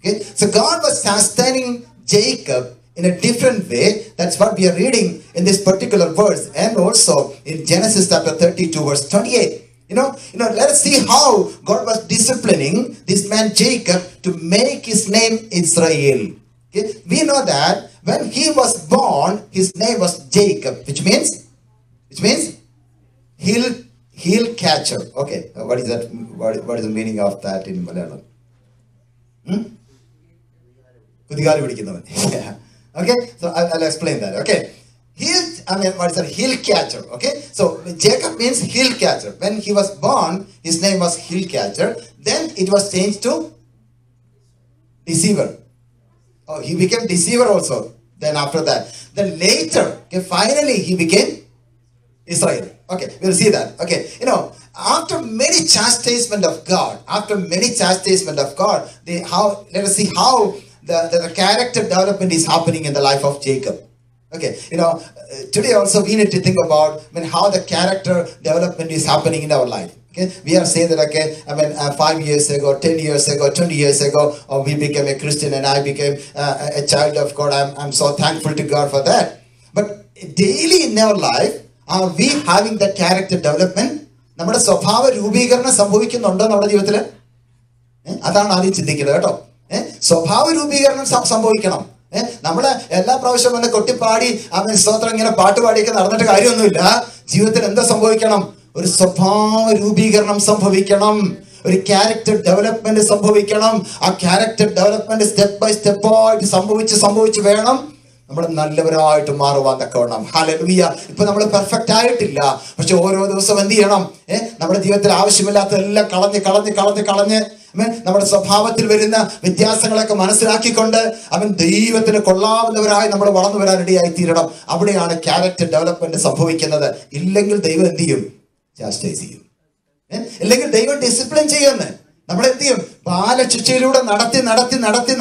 Okay? So God was chastening Jacob in a different way. That's what we are reading in this particular verse, and also in Genesis chapter 32, verse 28. Let us see how God was disciplining this man Jacob to make his name Israel. Okay? We know that when he was born, his name was Jacob, which means heel catcher. Okay, what is that? What is the meaning of that in Malayalam? Okay, so I'll explain that. Okay, what is that? Heel catcher. Okay, so Jacob means heel catcher. When he was born, his name was heel catcher. Then it was changed to deceiver. Oh, he became deceiver also. Then after that, then later, okay, finally he became Israel. Okay, we'll see that. Okay, after many chastisement of God, let us see how the character development is happening in the life of Jacob. Okay, today also we need to think about how the character development is happening in our life. Okay? We are saying that, okay, I mean, 5 years ago, 10 years ago, 20 years ago, we became a Christian and I became a child of God. I'm so thankful to God for that. But daily in our life, are we having that character development? നമ്മുടെ സ്വഭാവ രൂപീകരണം സംഭവിക്കുന്നുണ്ടോ നമ്മുടെ ജീവിതത്തില്? അതാണ് ആദ്യം ചിന്തിക്കുന്നത് കേട്ടോ. സ്വഭാവ രൂപീകരണം സംഭവിക്കണം. നമ്മള് എല്ലാ പ്രാവശ്യം തന്നെ കൊട്ടിപ്പാടി അവൻ സ്തോത്രം ഇങ്ങനെ പാട്ടുപാടിയൊക്കെ നടന്നിട്ട് കാര്യമൊന്നുമില്ല. ജീവിതത്തിൽ എന്താ സംഭവിക്കണം? ഒരു സ്വഭാവ രൂപീകരണം സംഭവിക്കണം, ഒരു ക്യാരക്ടർ ഡെവലപ്മെന്റ് സംഭവിക്കണം. ആ ക്യാരക്ടർ ഡെവലപ്മെന്റ് സ്റ്റെപ്പ് ബൈ സ്റ്റെപ്പായിട്ട് സംഭവിച്ച് വേണം നമ്മൾ നല്ലവരായിട്ട് മാറുവാൻ തക്കവണ്ണം. ഹല്ലേലൂയ. ഇപ്പൊ നമ്മൾ പെർഫെക്റ്റ് ആയിട്ടില്ല, പക്ഷെ ഓരോ ദിവസം എന്ത് ചെയ്യണം? നമ്മുടെ ജീവിതത്തിൽ ആവശ്യമില്ലാത്തതെല്ലാം കളഞ്ഞ് നമ്മുടെ സ്വഭാവത്തിൽ വരുന്ന വ്യത്യാസങ്ങളൊക്കെ മനസ്സിലാക്കിക്കൊണ്ട് അവൻ ദൈവത്തിന് കൊള്ളാവുന്നവരായി നമ്മൾ വളർന്നു വരാൻ ഇടയായി തീരണം. അവിടെയാണ് ക്യാരക്ടർ ഡെവലപ്മെന്റ് സംഭവിക്കുന്നത്. ഇല്ലെങ്കിൽ ദൈവം എന്ത് ചെയ്യും? ചാസ്റ്റൈസ് ചെയ്യും. ഇല്ലെങ്കിൽ ദൈവം ഡിസിപ്ലിൻ ചെയ്യുമെന്ന്. നമ്മളെന്ത് ചെയ്യും? ബാലശിക്ഷയിലൂടെ നടത്തി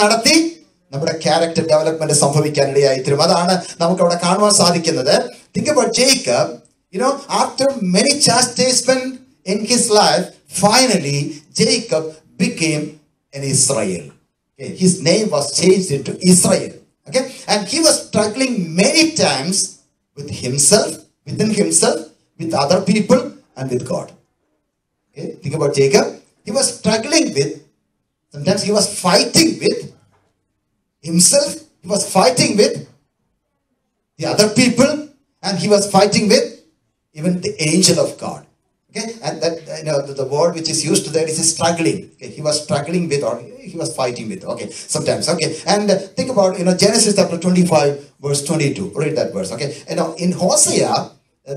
നമ്മുടെ ക്യാരക്ടർ ഡെവലപ്മെന്റ് സംഭവിക്കാനിടയായി തീരും. അതാണ് നമുക്ക് അവിടെ കാണുവാൻ സാധിക്കുന്നത്. Think about Jacob. You know, after many chastisement in his life, finally Jacob became an Israel. Okay? His name was changed into Israel. Okay? And he was struggling many times with himself, within himself, with other people and with God. Okay? Think about Jacob. He was struggling with, sometimes he was fighting with himself, he was fighting with the other people, and he was fighting with even the angel of God. Okay, and that, you know, the word which is used to that is struggling. Okay, he was struggling with, or he was fighting with. Okay, sometimes. Okay, and think about, you know, Genesis chapter 25, verse 22. Read that verse. Okay, you know, in Hosea,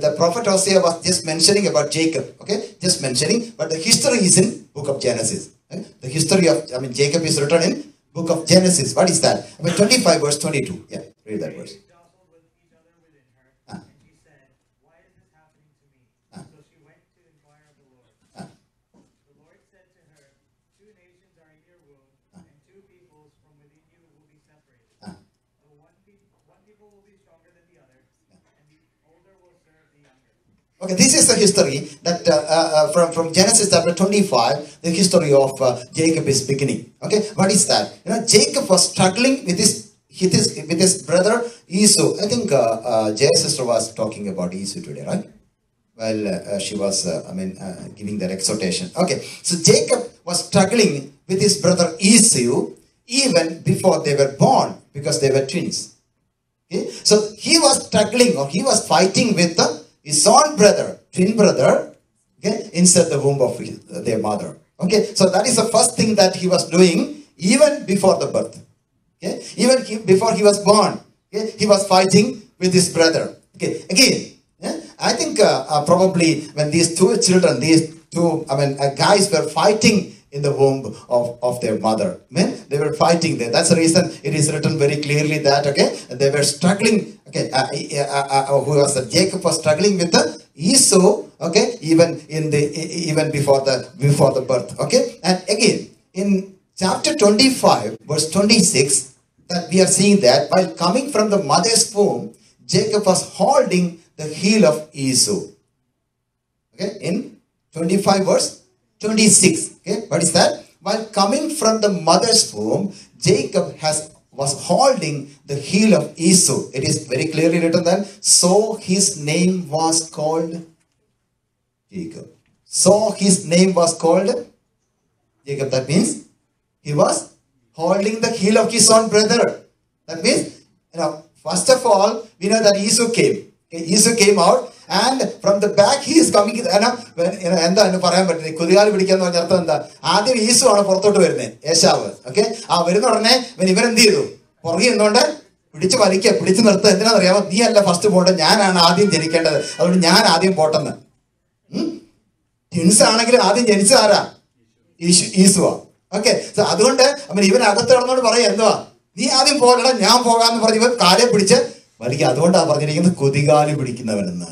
the prophet Hosea was just mentioning about Jacob. Okay, just mentioning, but the history is in book of Genesis. Okay? The history of, I mean, Jacob is written in book of Genesis. What is that? About 25 verse 22. Yeah, read that verse. And she said, "Why is this happening to me?" So she went to inquire of the Lord. The Lord said to her, "Two nations are in your womb, and two peoples from within you will be separated. The one people will be stronger than the other, and the older will serve the younger." Okay, this is the history that from Genesis chapter 25, the history of Jacob is beginning. Okay, what is that? You know, Jacob was struggling with his brother Esau. I think Jay's sister was talking about Esau today, right? Well, she was, I mean, giving that exhortation. Okay, so Jacob was struggling with his brother Esau even before they were born, because they were twins. Okay, so he was struggling, or he was fighting with his own brother, twin brother, okay, inside the womb of their mother. Okay, so that is the first thing that he was doing even before the birth. Okay, even before he was born, okay, he was fighting with his brother. Okay, again, yeah, I think probably when these two guys were fighting in the womb of their mother. Amen? They were fighting there. That's the reason it is written very clearly that, okay, they were struggling. Okay, who was that? Jacob was struggling with the Esau. Okay, even before the birth. Okay, and again in chapter 25, verse 26, that we are seeing that while coming from the mother's womb, Jacob was holding the heel of Esau. Okay, in 25 verse 26. Okay, what is that? While coming from the mother's womb, Jacob was holding the heel of Esau. It is very clearly written that, so his name was called Jacob. So his name was called Jacob. That means he was holding the heel of his own brother. That means, you know, first of all, we know that Esau came. Okay, Esau came out. And from the back he is coming. എന്താ എന്ന് പറയാൻ പറ്റുന്നത്? കുതികാലി പിടിക്കാന്ന് പറഞ്ഞ അർത്ഥം എന്താ? ആദ്യം ഈശു ആണ് പുറത്തോട്ട് വരുന്നത്, യേശാവ്. ഓക്കെ, ആ വരുന്ന ഉടനെ ഇവരെന്ത് ചെയ്തു? പുറകെ നിന്നുകൊണ്ട് പിടിച്ചു വലിക്കുക, പിടിച്ചു നിർത്തുക. എന്തിനാണെന്നറിയാമോ? നീ അല്ല ഫസ്റ്റ് പോട്ടെ, ഞാനാണ് ആദ്യം ജനിക്കേണ്ടത്, അതുകൊണ്ട് ഞാൻ ആദ്യം പോട്ടെന്ന്. ടിൻസ് ആണെങ്കിൽ ആദ്യം ജനിച്ച ആരാ? ഈശുവാ. ഓക്കെ, സോ അതുകൊണ്ട് ഇവൻ അകത്ത് കിടന്നോണ്ട് പറയാ, എന്തുവാ നീ ആദ്യം പോകലടാ, ഞാൻ പോകാന്ന് പറഞ്ഞ് ഇവൻ കാലെ പിടിച്ച് വലിക്കുക. അതുകൊണ്ടാണ് പറഞ്ഞിരിക്കുന്നത് കുതികാലി പിടിക്കുന്നവനെന്ന്.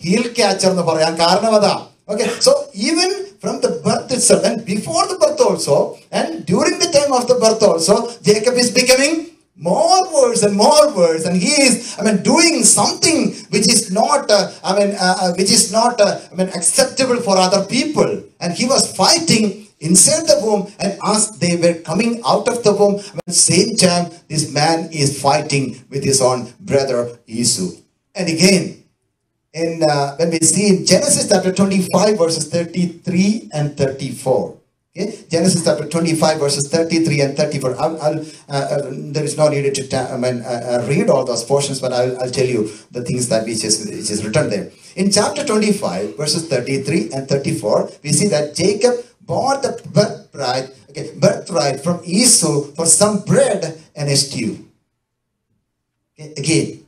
Heel catcher nu parayan karanam adha. Okay, so even from the birth itself, and before the birth also, and during the time of the birth also, Jacob is becoming more words and more words, and he is, doing something which is not, which is not, acceptable for other people. And he was fighting inside the womb, and as they were coming out of the womb, at the same time, this man is fighting with his own brother Esau. And again, in when we see in Genesis chapter 25 verses 33 and 34. Okay? Genesis chapter 25 verses 33 and 34. There is no need to read all those portions, but I'll tell you the things that which is written there. In chapter 25 verses 33 and 34, we see that Jacob bought the birthright, birthright from Esau for some bread and a stew. Okay,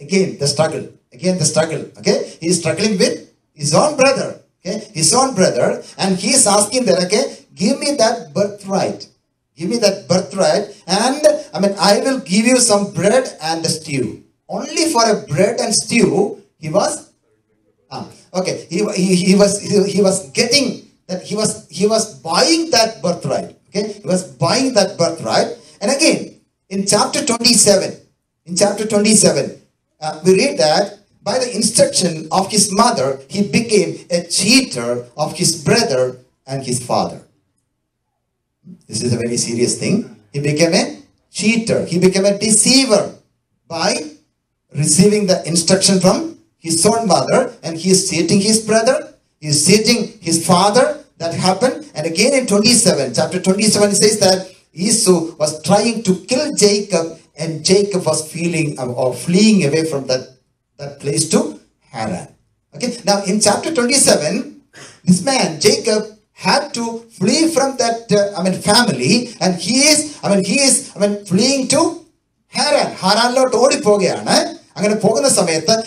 again the struggle. Okay, he is struggling with his own brother. And he is asking that, give me that birthright. And I will give you some bread and a stew. Only for a bread and stew, he was getting. That he was buying that birthright. And again, in chapter 27, we read that by the instruction of his mother, he became a cheater of his brother and his father. This is a very serious thing. He became a cheater. He became a deceiver by receiving the instruction from his own mother, and he is cheating his brother. He is cheating his father. That happened. And again in chapter 27, it says that Esau was trying to kill Jacob, and Jacob was fleeing away from that place to Haran. Okay. Now in chapter 27, this man Jacob had to flee from that family, and he is fleeing to Haran. Haranlot odi pogeyana.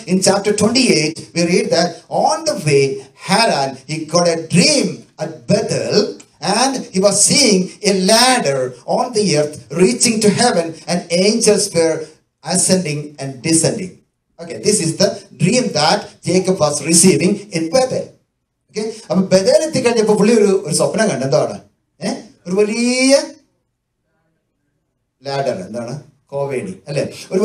In chapter 28, we read that on the way Haran, he got a dream at Bethel, and he was seeing a ladder on the earth reaching to heaven, and angels were ascending and descending. Okay, this is the dream that Jacob was receiving in Bethel. Okay, ladder. Then God spoke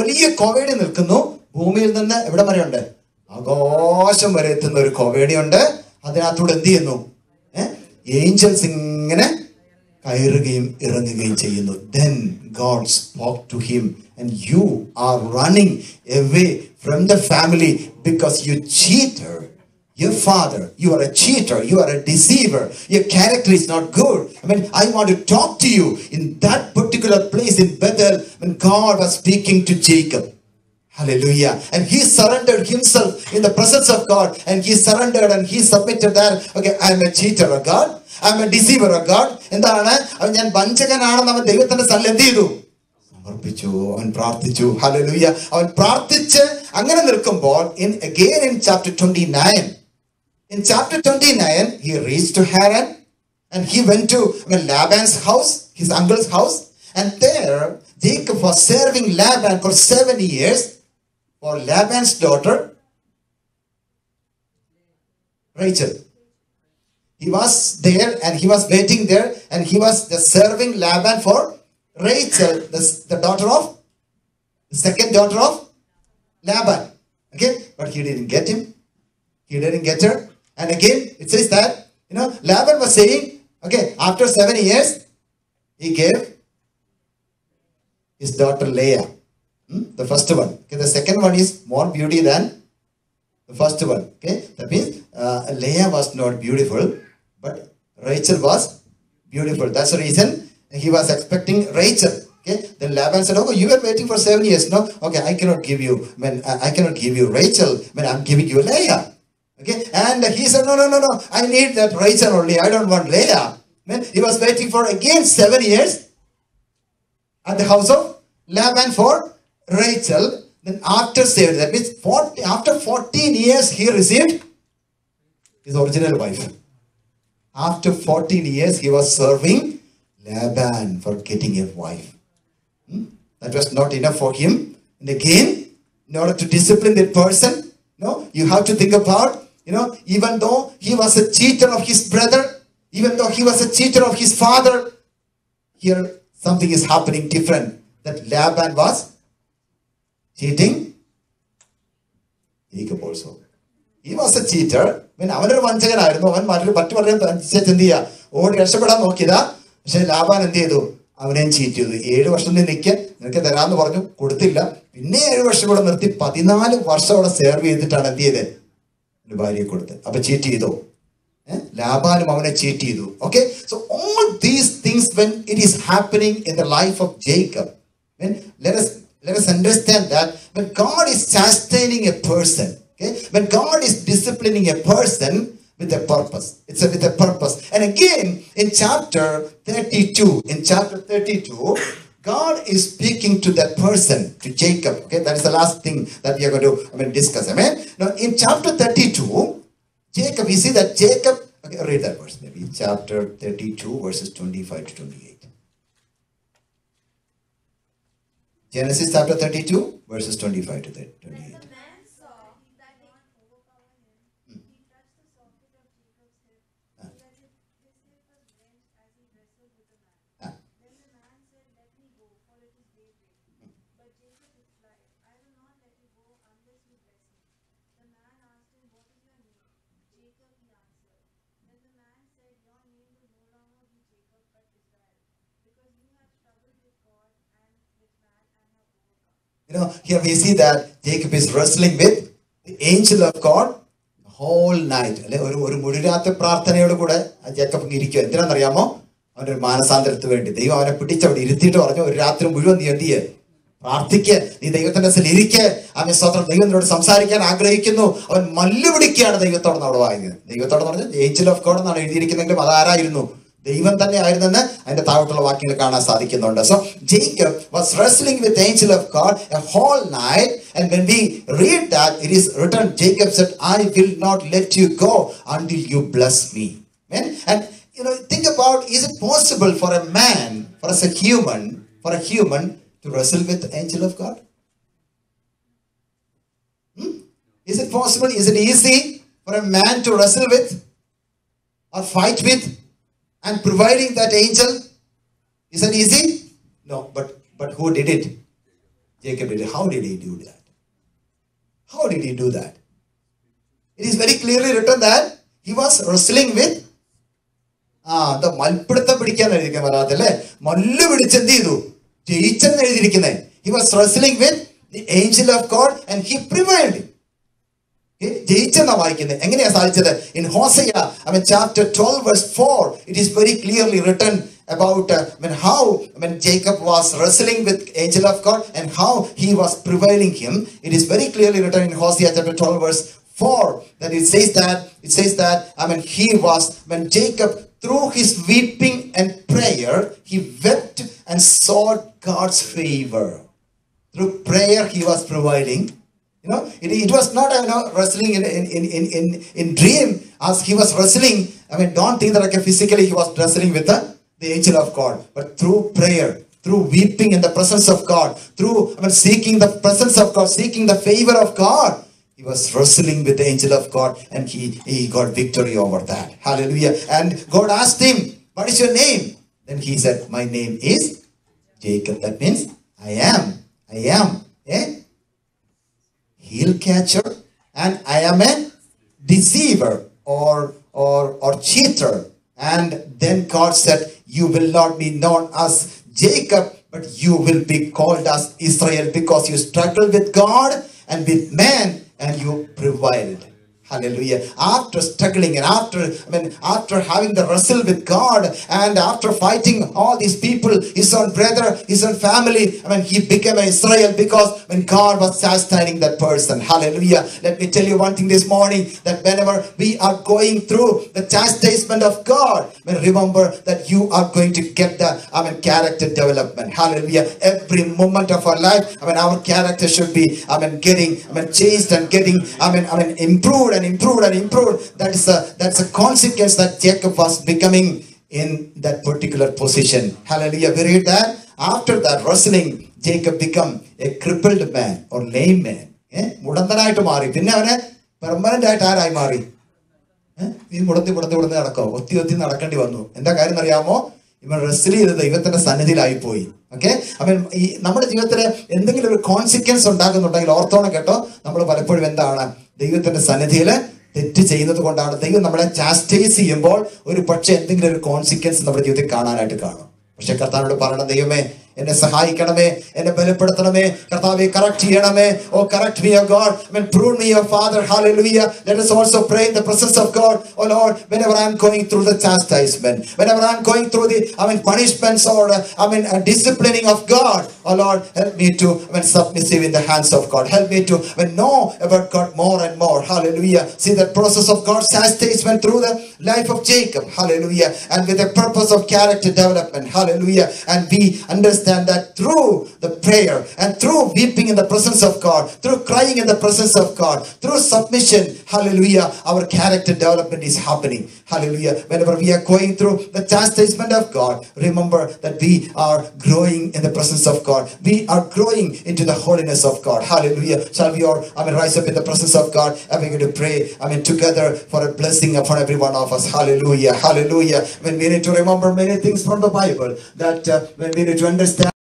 to him, and you are running away from the family because you cheated your father. You are a cheater. You are a deceiver. Your character is not good. I want to talk to you. In that particular place in Bethel, when God was speaking to Jacob. Hallelujah. And he surrendered himself in the presence of God. And he surrendered and he submitted that, I am a cheater of God. I am a deceiver of God. And hallelujah. Again in chapter 29. In chapter 29, he reached to Haran, and he went to Laban's house, his uncle's house, and there Jacob was serving Laban for 7 years for Laban's daughter Rachel. He was there and he was waiting there, and he was just serving Laban for Rachel, the second daughter of Laban. Okay, but he didn't get him. He didn't get her. And again, it says that, Laban was saying, after 7 years, he gave his daughter Leah, the first one. Okay, the second one is more beauty than the first one. Okay, that means Leah was not beautiful, but Rachel was beautiful. That's the reason he was expecting Rachel. Okay, then Laban said, "Oh, you were waiting for 7 years. No, okay, I cannot give you. I cannot give you Rachel. I'm giving you Leah." Okay, and he said, "No. I need that Rachel only. I don't want Leah." He was waiting for again 7 years. At the house of Laban for Rachel. Then after 7, that means after 14 years, he received his original wife. After 14 years, he was serving Laban for getting a wife. That was not enough for him. And again, in order to discipline that person, you have to think about, even though he was a cheater of his brother, even though he was a cheater of his father, here something is happening different. that Laban was cheating Jacob also. He was a cheater. When I was one second, I don't know when Martin Patron said in the air, oh, yes, but I'm okay. Said Laban and Dedo. I wouldn't cheat you. The air was in the naked, look at the round of water, Kurtilla. Never was about a tip, Patina, was sort of survey in the Tanadier. Nobody could. Up a cheatido. Laban, Mamma cheatido. Okay, so all these things, when it is happening in the life of Jacob, when let us understand that when God is chastening a person. Okay? When God is disciplining a person with a purpose, it's with a purpose. And again, in chapter 32, God is speaking to that person, to Jacob. Okay, that is the last thing that we are going to discuss. Amen. Now, in chapter 32, Jacob, we see that Jacob. Okay, read that verse. Maybe chapter 32, verses 25 to 28. Genesis chapter 32, verses 25 to 28. You know, here we see that Jacob is wrestling with the angel of God the whole night. So Jacob was wrestling with the angel of God a whole night, and when we read that, it is written, Jacob said, I will not let you go until you bless me. Amen? And you know, think about, is it possible for a man, for a human to wrestle with the angel of God? Is it possible? Is it easy for a man to wrestle with or fight with? And providing that angel, is that easy? No, but who did it? Jacob did it. How did he do that? How did he do that? It is very clearly written that he was wrestling with the He was wrestling with the angel of God, and he prevailed. In Hosea, chapter 12, verse 4, it is very clearly written about how Jacob was wrestling with angel of God and how he was prevailing him. It is very clearly written in Hosea chapter 12, verse 4, that it says that when Jacob, through his weeping and prayer, he wept and sought God's favor. Through prayer, he was prevailing. You know, it was not wrestling in dream as he was wrestling. Don't think that physically he was wrestling with the angel of God. But through prayer, through weeping in the presence of God, through seeking the presence of God, seeking the favor of God, he was wrestling with the angel of God, and he got victory over that. Hallelujah. And God asked him, what is your name? Then he said, my name is Jacob. That means I am. Heel catcher, and I am a deceiver or cheater. And then God said, you will not be known as Jacob, but you will be called as Israel, because you struggled with God and with man, and you prevailed. Hallelujah. After struggling and after having the wrestle with God, and after fighting all these people, his own brother, his own family, he became an Israel, because when God was chastening that person. Hallelujah. Let me tell you one thing this morning, that whenever we are going through the chastisement of God, remember that you are going to get the character development. Hallelujah. Every moment of our life, our character should be getting changed and getting improved. And improved. That's a consequence that Jacob was becoming in that particular position. Hallelujah. We read that after that wrestling, Jacob became a crippled man or lame man. ഇവൻ rest ചെയ്തത് ദൈവത്തിന്റെ സന്നിധിയിലായിപ്പോയി. Okay, അപ്പം ഈ നമ്മുടെ ജീവിതത്തിൽ എന്തെങ്കിലും ഒരു consequence ഉണ്ടാകുന്നുണ്ടെങ്കിൽ ഓർത്തോണം കേട്ടോ, നമ്മൾ പലപ്പോഴും എന്താണ് ദൈവത്തിന്റെ സന്നിധിയിൽ തെറ്റ് ചെയ്യുന്നത് കൊണ്ടാണ്. ദൈവം നമ്മളെ ചാസ്റ്റൈസ് ചെയ്യുമ്പോൾ ഒരു പക്ഷെ എന്തെങ്കിലും ഒരു കോൺസിക്വൻസ് നമ്മുടെ ജീവിതത്തിൽ കാണാനായിട്ട് കാണും. പക്ഷെ കർത്താവിനോട് പറയണം, ദൈവമേ എന്നെ സഹായിക്കണമേ, എന്നെ ബലപ്പെടുത്തണമേ, കർത്താവേ കറക്റ്റ് ചെയ്യണമേ. Oh correct me O God, prove me your father. Hallelujah. Let us also pray in the presence of God. Oh Lord, whenever I am going through the chastisement, whenever I am going through the punishments or disciplining of God, oh Lord, help me to submissive in the hands of God. Help me to know about God more and more. Hallelujah. See the process of God's chastisement through the life of Jacob. Hallelujah. And with the purpose of character development. Hallelujah. And we understand that through the prayer and through weeping in the presence of God, through crying in the presence of God, through submission, hallelujah, our character development is happening. Hallelujah. Whenever we are going through the chastisement of God, remember that we are growing in the presence of God. We are growing into the holiness of God. Hallelujah. Shall we all rise up in the presence of God, and we're going to pray together for a blessing upon every one of us. Hallelujah. Hallelujah. When we need to remember many things from the Bible, that when we need to understand